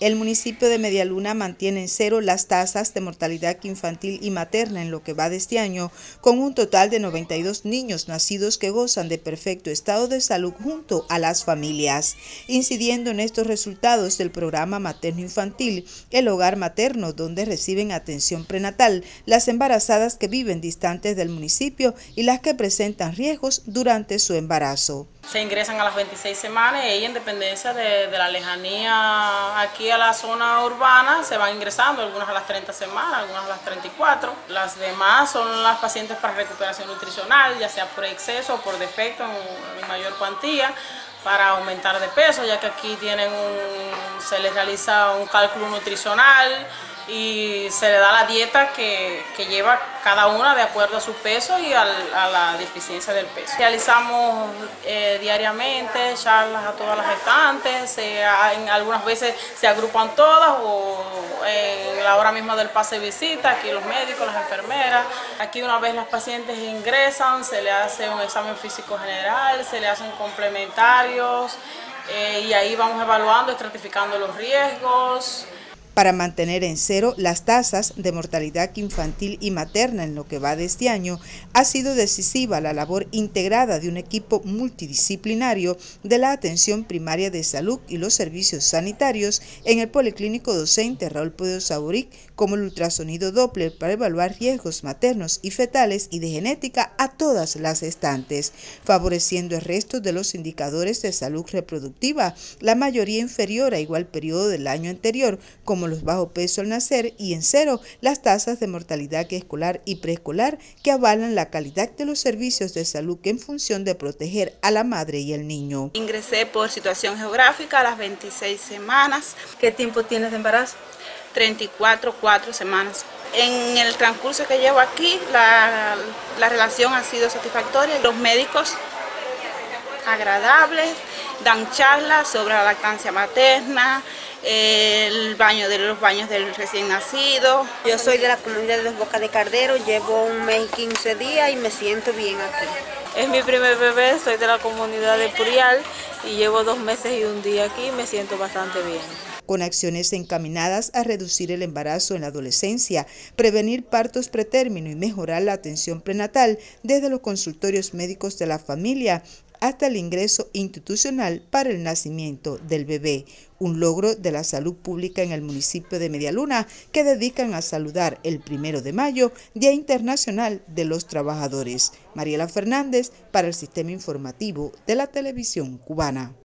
El municipio de Media Luna mantiene en cero las tasas de mortalidad infantil y materna en lo que va de este año, con un total de 92 niños nacidos que gozan de perfecto estado de salud junto a las familias. Incidiendo en estos resultados del programa materno infantil, el hogar materno donde reciben atención prenatal, las embarazadas que viven distantes del municipio y las que presentan riesgos durante su embarazo. Se ingresan a las 26 semanas y en dependencia de la lejanía aquí a la zona urbana se van ingresando, algunas a las 30 semanas, algunas a las 34. Las demás son las pacientes para recuperación nutricional, ya sea por exceso o por defecto en mayor cuantía, para aumentar de peso, ya que aquí tienen se les realiza un cálculo nutricional y se le da la dieta que lleva cada una de acuerdo a su peso y a la deficiencia del peso. Realizamos diariamente charlas a todas las gestantes, algunas veces se agrupan todas o en la hora misma del pase de visita, aquí los médicos, las enfermeras. Aquí una vez las pacientes ingresan, se le hace un examen físico general, se le hacen complementarios y ahí vamos evaluando, estratificando los riesgos. Para mantener en cero las tasas de mortalidad infantil y materna en lo que va de este año, ha sido decisiva la labor integrada de un equipo multidisciplinario de la atención primaria de salud y los servicios sanitarios en el Policlínico Docente Raúl Pedro Saburi, como el ultrasonido Doppler para evaluar riesgos maternos y fetales y de genética a todas las gestantes, favoreciendo el resto de los indicadores de salud reproductiva, la mayoría inferior a igual periodo del año anterior, como los bajos pesos al nacer y en cero las tasas de mortalidad escolar y preescolar que avalan la calidad de los servicios de salud en función de proteger a la madre y el niño. Ingresé por situación geográfica a las 26 semanas. ¿Qué tiempo tienes de embarazo? 34 semanas. En el transcurso que llevo aquí la relación ha sido satisfactoria. Los médicos agradables, dan charlas sobre la lactancia materna, el baño de los baños del recién nacido. Yo soy de la comunidad de los Bocas de Cardero, llevo un mes y 15 días y me siento bien aquí. Es mi primer bebé, soy de la comunidad de Purial y llevo 2 meses y 1 día aquí y me siento bastante bien. Con acciones encaminadas a reducir el embarazo en la adolescencia, prevenir partos pretérmino y mejorar la atención prenatal desde los consultorios médicos de la familia hasta el ingreso institucional para el nacimiento del bebé. Un logro de la salud pública en el municipio de Media Luna que dedican a saludar el 1 de mayo, Día Internacional de los Trabajadores. Mariela Fernández para el Sistema Informativo de la Televisión Cubana.